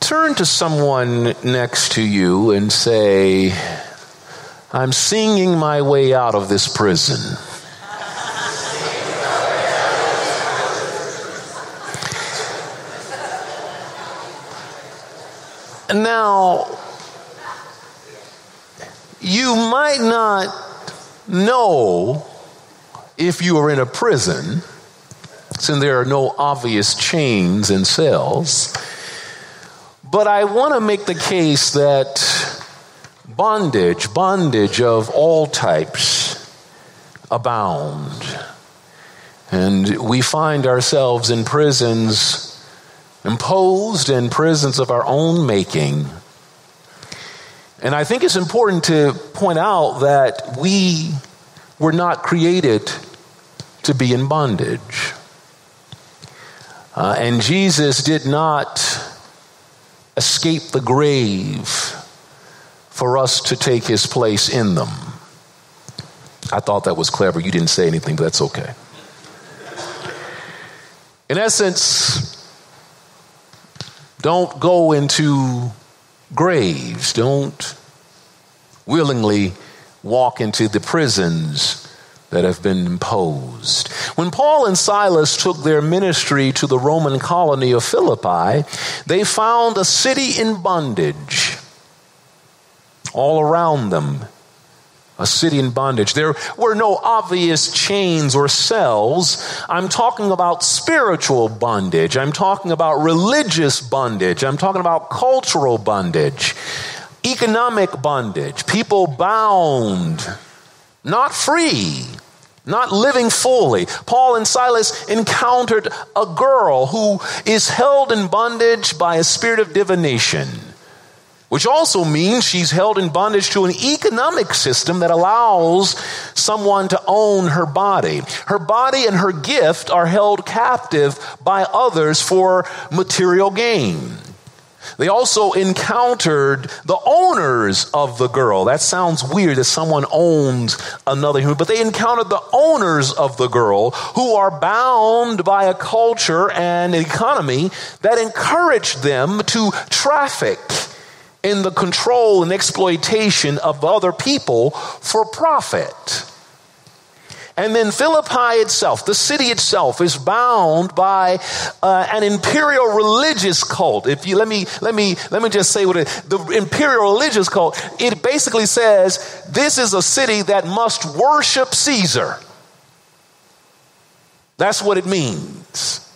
Turn to someone next to you and say, I'm singing my way out of this prison. Now, you might not know if you are in a prison, since there are no obvious chains and cells, but I want to make the case that bondage of all types abound. And we find ourselves in prisons imposed, in prisons of our own making. And I think it's important to point out that we were not created to be in bondage. And Jesus did not escape the grave for us to take his place in them. I thought that was clever. You didn't say anything, but that's okay. In essence, don't go into graves. Don't willingly walk into the prisons that have been imposed. When Paul and Silas took their ministry to the Roman colony of Philippi, they found a city in bondage. All around them, a city in bondage. There were no obvious chains or cells. I'm talking about spiritual bondage. I'm talking about religious bondage. I'm talking about cultural bondage, economic bondage, people bound, not free, not living fully. Paul and Silas encountered a girl who is held in bondage by a spirit of divination, which also means she's held in bondage to an economic system that allows someone to own her body. Her body and her gift are held captive by others for material gain. They also encountered the owners of the girl. That sounds weird that someone owns another human, but they encountered the owners of the girl who are bound by a culture and an economy that encouraged them to traffic in the control and exploitation of other people for profit. And then Philippi itself, the city itself, is bound by an imperial religious cult. If you let me just say what the imperial religious cult. It basically says this is a city that must worship Caesar. That's what it means.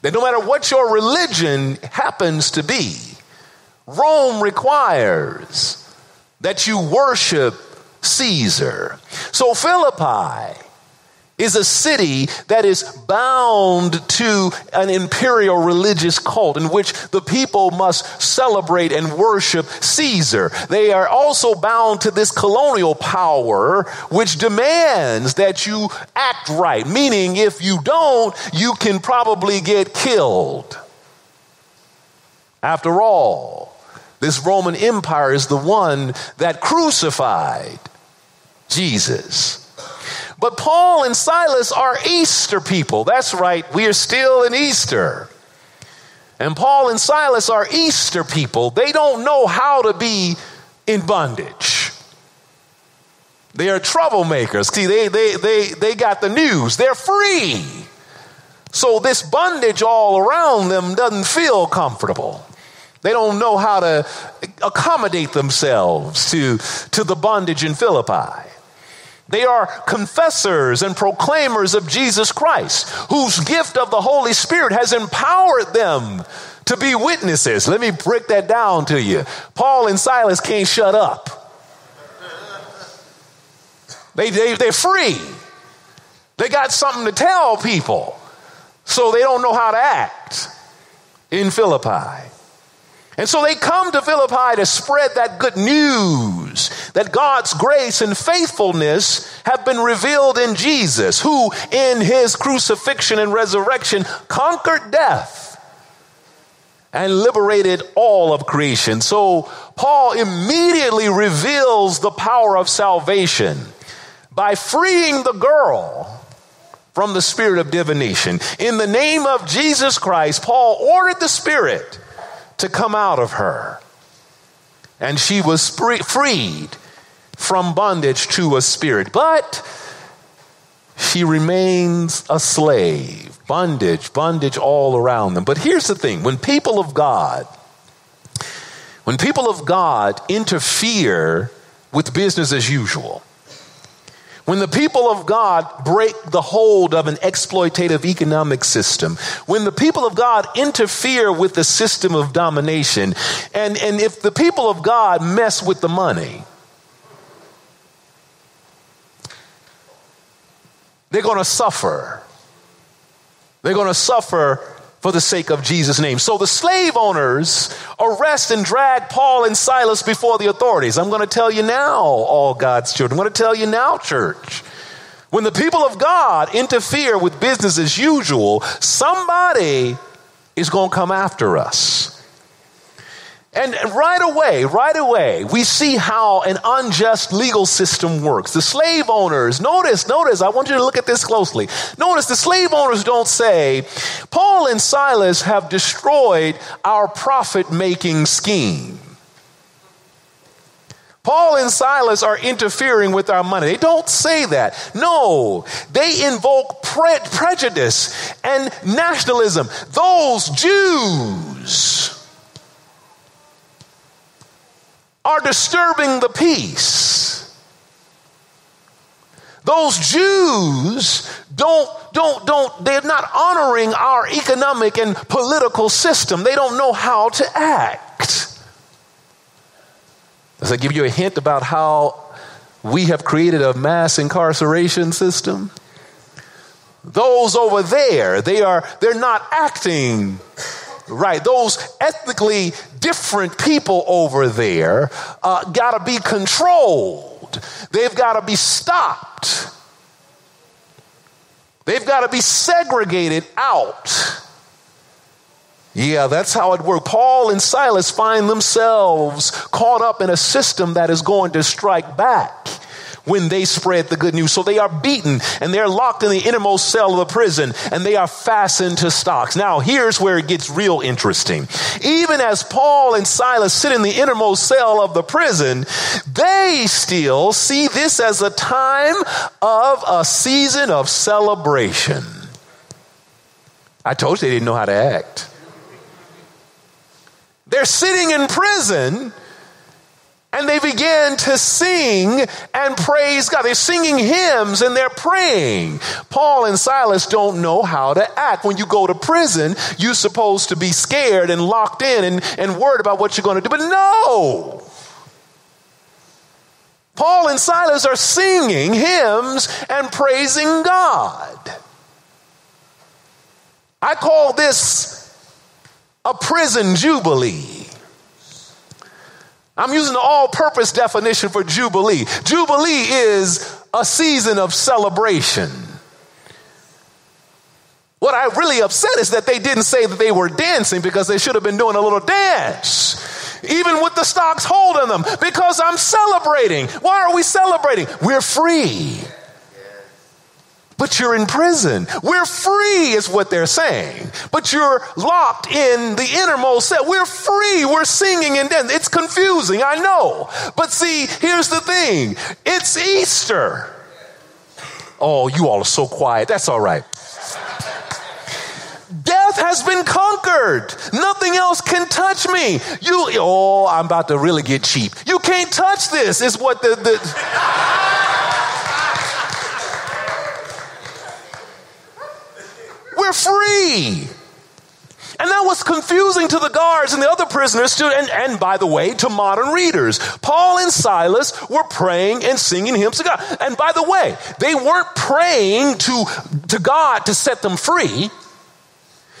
That no matter what your religion happens to be, Rome requires that you worship Caesar. So Philippi is a city that is bound to an imperial religious cult in which the people must celebrate and worship Caesar. They are also bound to this colonial power, which demands that you act right, meaning if you don't, you can probably get killed. After all, this Roman Empire is the one that crucified Jesus. But Paul and Silas are Easter people. That's right, we are still in Easter. And Paul and Silas are Easter people. They don't know how to be in bondage. They are troublemakers. See, they got the news. They're free. So this bondage all around them doesn't feel comfortable. They don't know how to accommodate themselves to the bondage in Philippi. They are confessors and proclaimers of Jesus Christ, whose gift of the Holy Spirit has empowered them to be witnesses. Let me break that down to you. Paul and Silas can't shut up. They're free. They got something to tell people. So they don't know how to act in Philippi. And so they come to Philippi to spread that good news that God's grace and faithfulness have been revealed in Jesus, who in his crucifixion and resurrection conquered death and liberated all of creation. So Paul immediately reveals the power of salvation by freeing the girl from the spirit of divination. In the name of Jesus Christ, Paul ordered the spirit to come out of her. And she was freed from bondage to a spirit. But she remains a slave. Bondage all around them. But here's the thing. When people of God interfere with business as usual, when the people of God break the hold of an exploitative economic system, when the people of God interfere with the system of domination, and if the people of God mess with the money, they're going to suffer. They're going to suffer for the sake of Jesus' name. So the slave owners arrest and drag Paul and Silas before the authorities. I'm going to tell you now, all God's children. I'm going to tell you now, church. When the people of God interfere with business as usual, somebody is going to come after us. And right away, we see how an unjust legal system works. The slave owners, notice, I want you to look at this closely. Notice the slave owners don't say, Paul and Silas have destroyed our profit-making scheme. Paul and Silas are interfering with our money. They don't say that. No, they invoke prejudice and nationalism. Those Jews are disturbing the peace. Those Jews they're not honoring our economic and political system. They don't know how to act. Does that give you a hint about how we have created a mass incarceration system? Those over there, they're not acting right. Those ethnically different people over there got to be controlled. They've got to be stopped. They've got to be segregated out. Yeah, that's how it worked. Paul and Silas find themselves caught up in a system that is going to strike back when they spread the good news. So they are beaten and they're locked in the innermost cell of the prison and they are fastened to stocks. Now, here's where it gets real interesting. Even as Paul and Silas sit in the innermost cell of the prison, they still see this as a time of a season of celebration. I told you they didn't know how to act. They're sitting in prison and they began to sing and praise God. They're singing hymns and they're praying. Paul and Silas don't know how to act. When you go to prison, you're supposed to be scared and locked in and worried about what you're going to do. But no! Paul and Silas are singing hymns and praising God. I call this a prison jubilee. I'm using the all-purpose definition for jubilee. Jubilee is a season of celebration. What I really upset is that they didn't say that they were dancing, because they should have been doing a little dance, even with the stocks holding them, because I'm celebrating. Why are we celebrating? We're free. But you're in prison. We're free is what they're saying. But you're locked in the innermost cell. We're free. We're singing and dancing. It's confusing, I know. But see, here's the thing. It's Easter. Oh, you all are so quiet. That's all right. Death has been conquered. Nothing else can touch me. I'm about to really get cheap. You can't touch this is what the We're free. And that was confusing to the guards and the other prisoners too, and by the way, to modern readers. Paul and Silas were praying and singing hymns to God. And by the way, they weren't praying to God to set them free.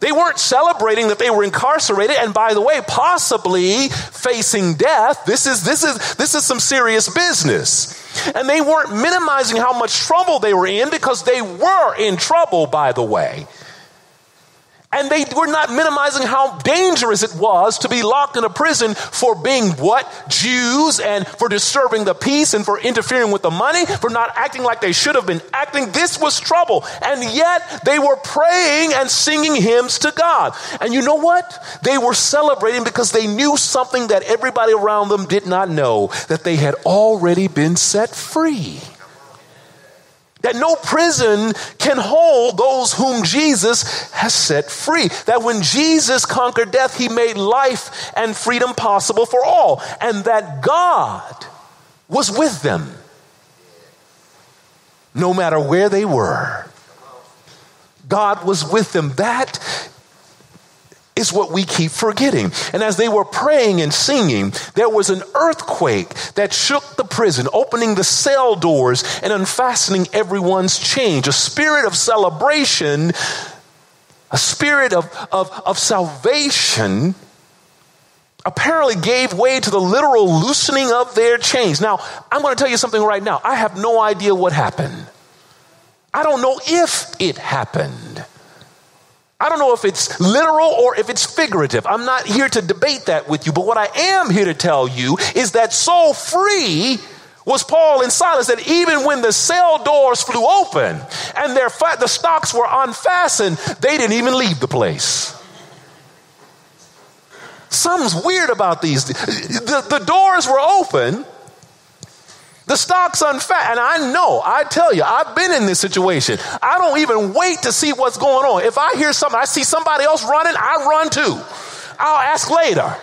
They weren't celebrating that they were incarcerated and, by the way, possibly facing death. This is some serious business. And they weren't minimizing how much trouble they were in, because they were in trouble, by the way. And they were not minimizing how dangerous it was to be locked in a prison for being what? Jews, and for disturbing the peace, and for interfering with the money, for not acting like they should have been acting. This was trouble. And yet they were praying and singing hymns to God. And you know what? They were celebrating because they knew something that everybody around them did not know, that they had already been set free. That no prison can hold those whom Jesus has set free. That when Jesus conquered death, he made life and freedom possible for all. And that God was with them, no matter where they were. God was with them. That is what we keep forgetting. And as they were praying and singing, there was an earthquake that shook the prison, opening the cell doors and unfastening everyone's chains. A spirit of celebration, a spirit of salvation apparently gave way to the literal loosening of their chains. Now, I'm going to tell you something right now. I have no idea what happened. I don't know if it happened. I don't know if it's literal or if it's figurative. I'm not here to debate that with you. But what I am here to tell you is that so free was Paul and Silas that even when the cell doors flew open and the stocks were unfastened, they didn't even leave the place. Something's weird about these. The doors were open. The stock's unfastened, and I tell you, I've been in this situation. I don't even wait to see what's going on. If I hear something, I see somebody else running, I run too. I'll ask later.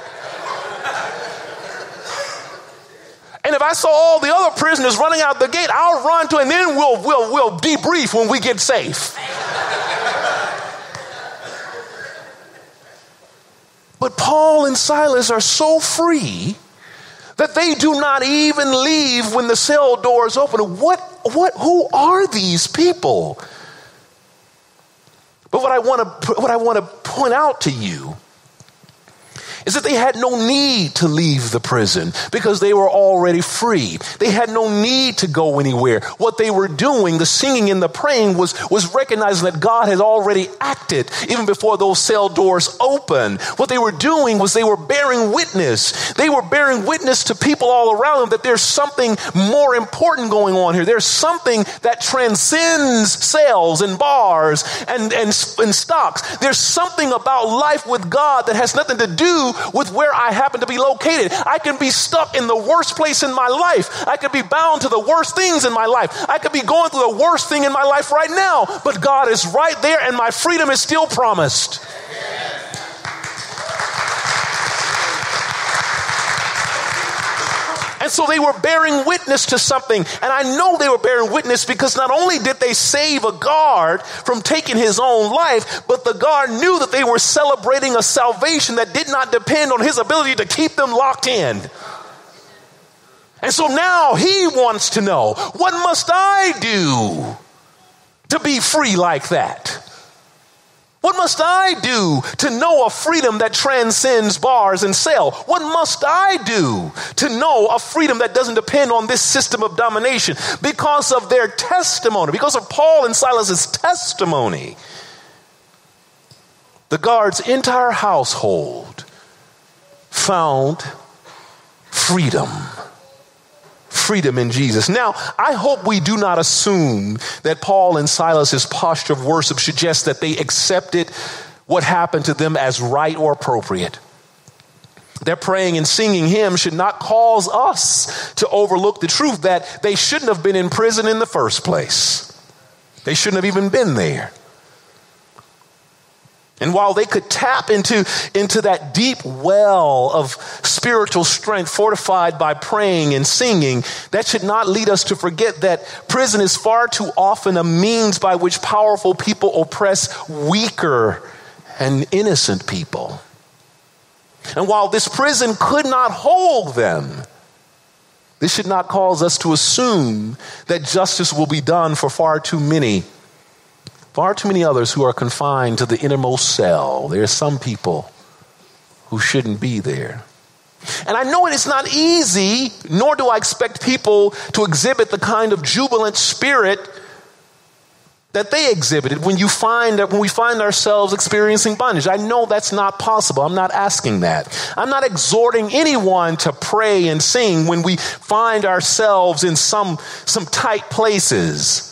And if I saw all the other prisoners running out the gate, I'll run too, and then we'll debrief when we get safe. But Paul and Silas are so free that they do not even leave when the cell doors open. Who are these people? But what I want to point out to you is that they had no need to leave the prison because they were already free. They had no need to go anywhere. What they were doing, the singing and the praying, was recognizing that God had already acted even before those cell doors opened. What they were doing was they were bearing witness. They were bearing witness to people all around them that there's something more important going on here. There's something that transcends cells and bars and stocks. There's something about life with God that has nothing to do with where I happen to be located. I can be stuck in the worst place in my life. I could be bound to the worst things in my life. I could be going through the worst thing in my life right now, but God is right there and my freedom is still promised. And so they were bearing witness to something. And I know they were bearing witness because not only did they save a guard from taking his own life, but the guard knew that they were celebrating a salvation that did not depend on his ability to keep them locked in. And so now he wants to know, what must I do to be free like that? What must I do to know a freedom that transcends bars and cell? What must I do to know a freedom that doesn't depend on this system of domination? Because of their testimony, because of Paul and Silas's testimony, the guard's entire household found freedom. Freedom in Jesus. Now, I hope we do not assume that Paul and Silas's posture of worship suggests that they accepted what happened to them as right or appropriate. Their praying and singing hymns should not cause us to overlook the truth that they shouldn't have been in prison in the first place. They shouldn't have even been there. And while they could tap into that deep well of spiritual strength fortified by praying and singing, that should not lead us to forget that prison is far too often a means by which powerful people oppress weaker and innocent people. And while this prison could not hold them, this should not cause us to assume that justice will be done for far too many others who are confined to the innermost cell. There are some people who shouldn't be there. And I know it is not easy, nor do I expect people to exhibit the kind of jubilant spirit that they exhibited when we find ourselves experiencing bondage. I know that's not possible. I'm not asking that. I'm not exhorting anyone to pray and sing when we find ourselves in some tight places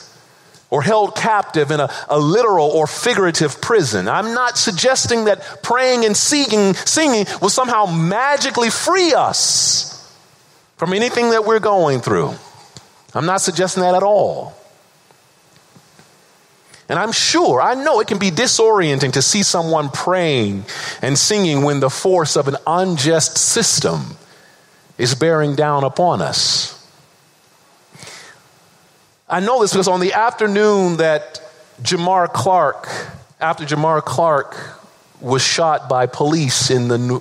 or held captive in a literal or figurative prison. I'm not suggesting that praying and singing will somehow magically free us from anything that we're going through. I'm not suggesting that at all. And I know it can be disorienting to see someone praying and singing when the force of an unjust system is bearing down upon us. I know this because on the afternoon that Jamar Clark was shot by police in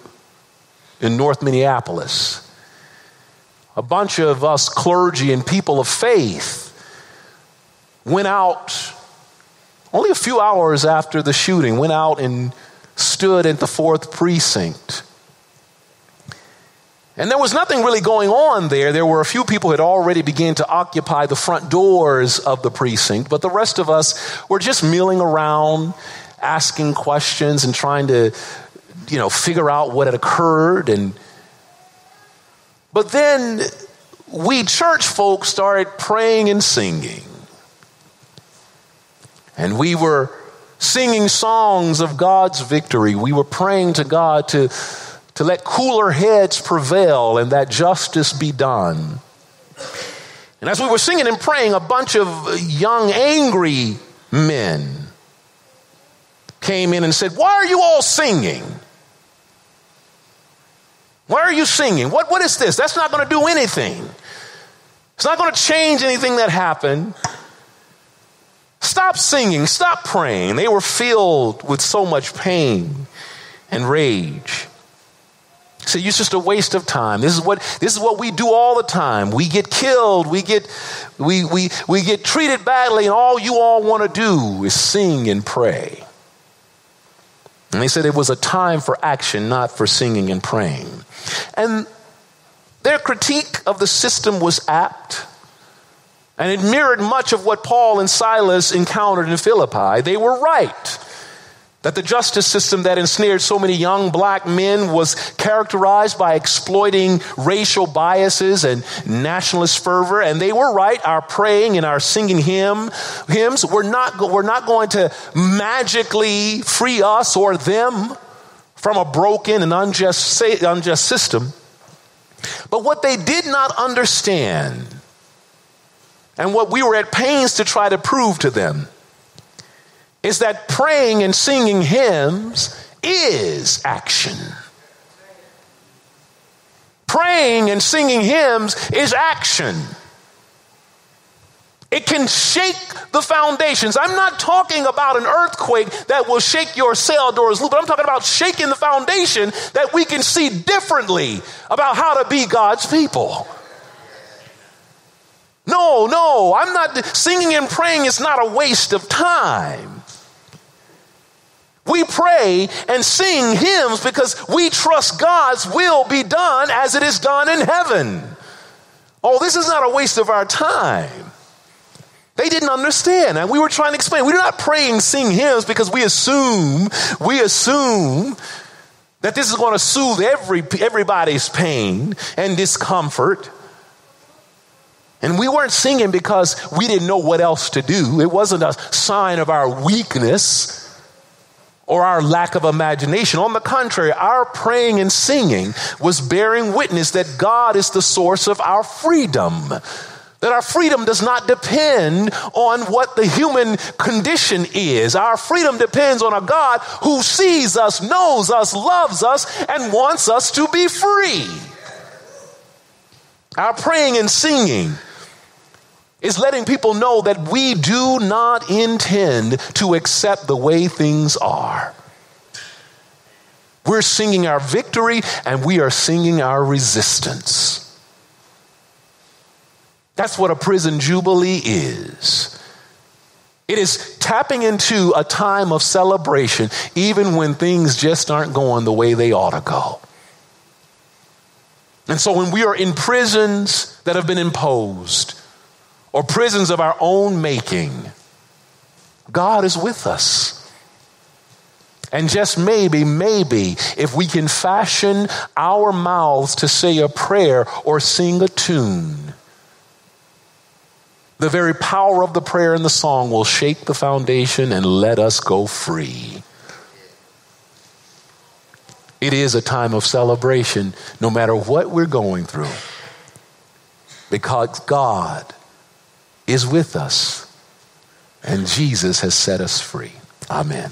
North Minneapolis, a bunch of us clergy and people of faith went out only a few hours after the shooting, went out and stood at the 4th Precinct. And there was nothing really going on there. There were a few people who had already begun to occupy the front doors of the precinct, but the rest of us were just milling around, asking questions and trying to, figure out what had occurred. But then we church folks started praying and singing. And we were singing songs of God's victory. We were praying to God to let cooler heads prevail and that justice be done. And as we were singing and praying, a bunch of young, angry men came in and said, "Why are you all singing? Why are you singing? What is this? That's not going to do anything. It's not going to change anything that happened. Stop singing, stop praying." They were filled with so much pain and rage. So it's just a waste of time. This is what we do all the time. We get killed. We get treated badly, and all you all want to do is sing and pray. And they said it was a time for action, not for singing and praying. And their critique of the system was apt. And it mirrored much of what Paul and Silas encountered in Philippi. They were right that the justice system that ensnared so many young black men was characterized by exploiting racial biases and nationalist fervor. And they were right. Our praying and our singing hymns were not going to magically free us or them from a broken and unjust system. But what they did not understand, and what we were at pains to try to prove to them, is that praying and singing hymns is action. Praying and singing hymns is action. It can shake the foundations. I'm not talking about an earthquake that will shake your cell doors loose, but I'm talking about shaking the foundation that we can see differently about how to be God's people. No, I'm not. Singing and praying is not a waste of time. We pray and sing hymns because we trust God's will be done as it is done in heaven. Oh, this is not a waste of our time. They didn't understand, and we were trying to explain. We do not pray and sing hymns because we assume that this is going to soothe everybody's pain and discomfort. And we weren't singing because we didn't know what else to do. It wasn't a sign of our weakness or our lack of imagination. On the contrary, our praying and singing was bearing witness that God is the source of our freedom, that our freedom does not depend on what the human condition is. Our freedom depends on a God who sees us, knows us, loves us, and wants us to be free. Our praying and singing is letting people know that we do not intend to accept the way things are. We're singing our victory and we are singing our resistance. That's what a prison jubilee is. It is tapping into a time of celebration, even when things just aren't going the way they ought to go. And so when we are in prisons that have been imposed, or prisons of our own making, God is with us. And just maybe, if we can fashion our mouths to say a prayer or sing a tune, the very power of the prayer and the song will shake the foundation and let us go free. It is a time of celebration, no matter what we're going through, because God is with us and Jesus has set us free. Amen.